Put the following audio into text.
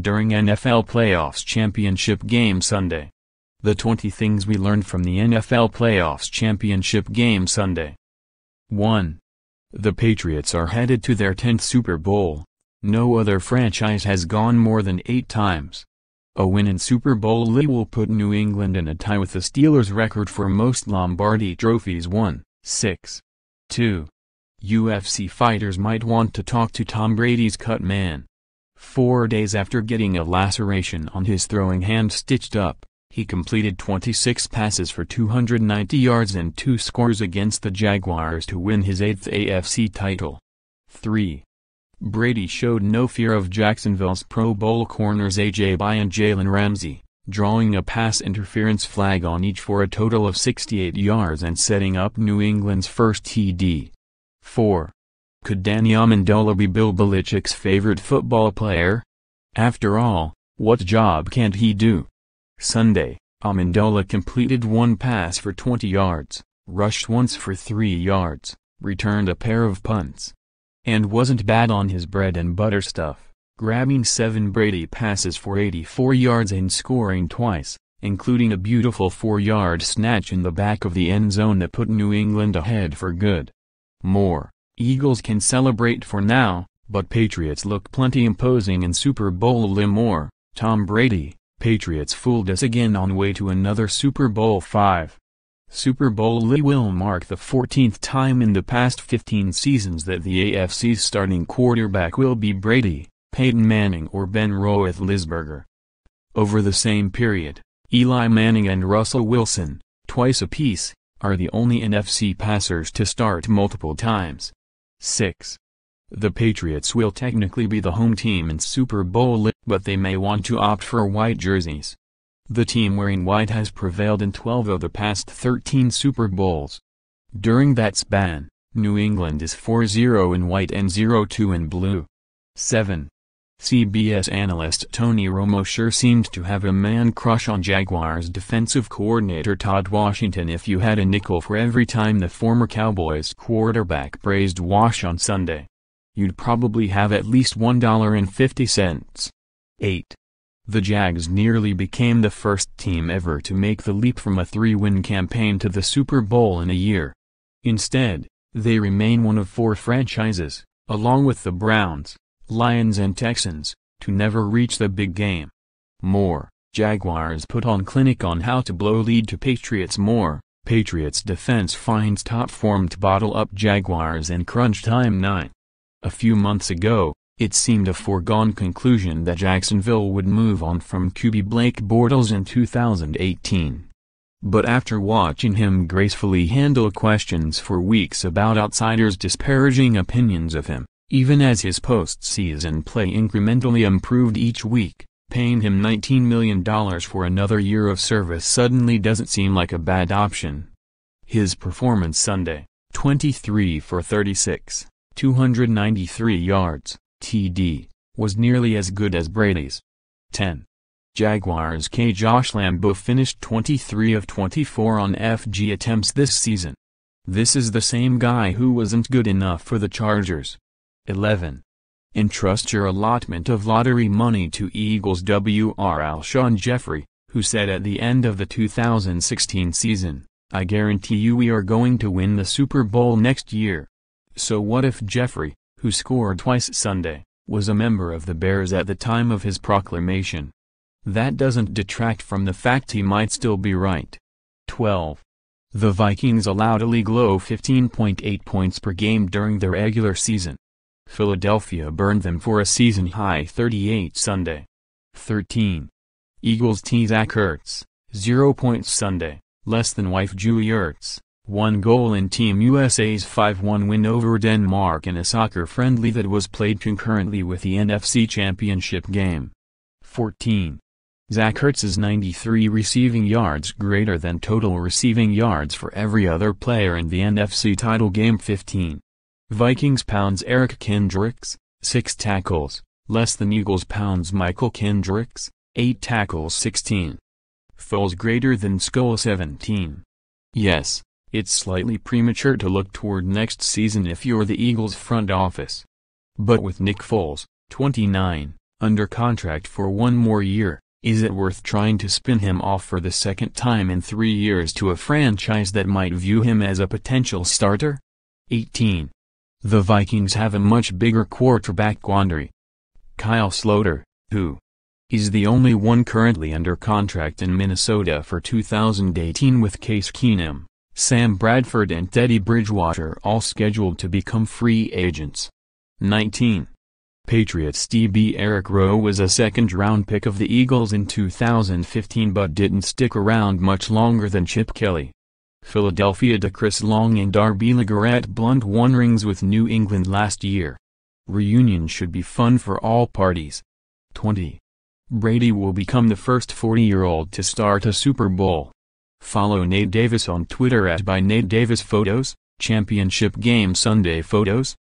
happened during NFL Playoffs Championship Game Sunday. The 20 things we learned from the NFL Playoffs Championship Game Sunday. 1. The Patriots are headed to their 10th Super Bowl. No other franchise has gone more than 8 times. A win in Super Bowl LII will put New England in a tie with the Steelers' record for most Lombardi trophies won, 6. 2. UFC fighters might want to talk to Tom Brady's cut man. 4 days after getting a laceration on his throwing hand stitched up, he completed 26 passes for 290 yards and 2 scores against the Jaguars to win his 8th AFC title. 3. Brady showed no fear of Jacksonville's Pro Bowl corners A.J. Bouye and Jalen Ramsey, drawing a pass interference flag on each for a total of 68 yards and setting up New England's first TD. 4. Could Danny Amendola be Bill Belichick's favorite football player? After all, what job can't he do? Sunday, Amendola completed 1 pass for 20 yards, rushed once for 3 yards, returned a pair of punts. And wasn't bad on his bread and butter stuff, grabbing 7 Brady passes for 84 yards and scoring twice, including a beautiful 4-yard snatch in the back of the end zone that put New England ahead for good. More, Eagles can celebrate for now, but Patriots look plenty imposing in Super Bowl LII. More, Tom Brady. Patriots fooled us again on way to another Super Bowl V. Super Bowl LII will mark the 14th time in the past 15 seasons that the AFC's starting quarterback will be Brady, Peyton Manning or Ben Roethlisberger. Over the same period, Eli Manning and Russell Wilson, twice apiece, are the only NFC passers to start multiple times. 6. The Patriots will technically be the home team in Super Bowl LII, but they may want to opt for white jerseys. The team wearing white has prevailed in 12 of the past 13 Super Bowls. During that span, New England is 4-0 in white and 0-2 in blue. 7. CBS analyst Tony Romo sure seemed to have a man crush on Jaguars defensive coordinator Todd Washington. If you had a nickel for every time the former Cowboys quarterback praised Wash on Sunday, you'd probably have at least $1.50. 8. The Jags nearly became the first team ever to make the leap from a 3-win campaign to the Super Bowl in a year. Instead, they remain one of 4 franchises, along with the Browns, Lions and Texans, to never reach the big game. More, Jaguars put on clinic on how to blow lead to Patriots. More, Patriots defense finds top form to bottle up Jaguars in crunch time. 9. A few months ago, it seemed a foregone conclusion that Jacksonville would move on from QB Blake Bortles in 2018. But after watching him gracefully handle questions for weeks about outsiders' disparaging opinions of him, even as his postseason play incrementally improved each week, paying him $19 million for another year of service suddenly doesn't seem like a bad option. His performance Sunday, 23 for 36. 293 yards, TD, was nearly as good as Brady's. 10. Jaguars' Josh Lambeau finished 23 of 24 on FG attempts this season. This is the same guy who wasn't good enough for the Chargers. 11. Entrust your allotment of lottery money to Eagles WR Alshon Jeffrey, who said at the end of the 2016 season, "I guarantee you we are going to win the Super Bowl next year." So what if Jeffrey, who scored twice Sunday, was a member of the Bears at the time of his proclamation? That doesn't detract from the fact he might still be right. 12. The Vikings allowed a league-low 15.8 points per game during the regular season. Philadelphia burned them for a season-high 38 Sunday. 13. Eagles Zach Ertz, 0 points Sunday, less than wife Julie Ertz. 1 goal in Team USA's 5-1 win over Denmark in a soccer friendly that was played concurrently with the NFC Championship game. 14. Zach Ertz's 93 receiving yards greater than total receiving yards for every other player in the NFC title game. 15. Vikings pounds Eric Kendricks, 6 tackles, less than Eagles pounds Michael Kendricks, 8 tackles. 16. Foles greater than Skull. 17. Yes. It's slightly premature to look toward next season if you're the Eagles' front office. But with Nick Foles, 29, under contract for one more year, is it worth trying to spin him off for the second time in 3 years to a franchise that might view him as a potential starter? 18. The Vikings have a much bigger quarterback quandary. Kyle Sloter, who is the only one currently under contract in Minnesota for 2018 with Case Keenum, Sam Bradford and Teddy Bridgewater all scheduled to become free agents. 19. Patriots DB Eric Rowe was a second-round pick of the Eagles in 2015 but didn't stick around much longer than Chip Kelly. Philadelphia to Chris Long and Darby Legarrette Blount won rings with New England last year. Reunion should be fun for all parties. 20. Brady will become the first 40-year-old to start a Super Bowl. Follow Nate Davis on Twitter @ByNateDavisPhotos, Championship Game Sunday Photos,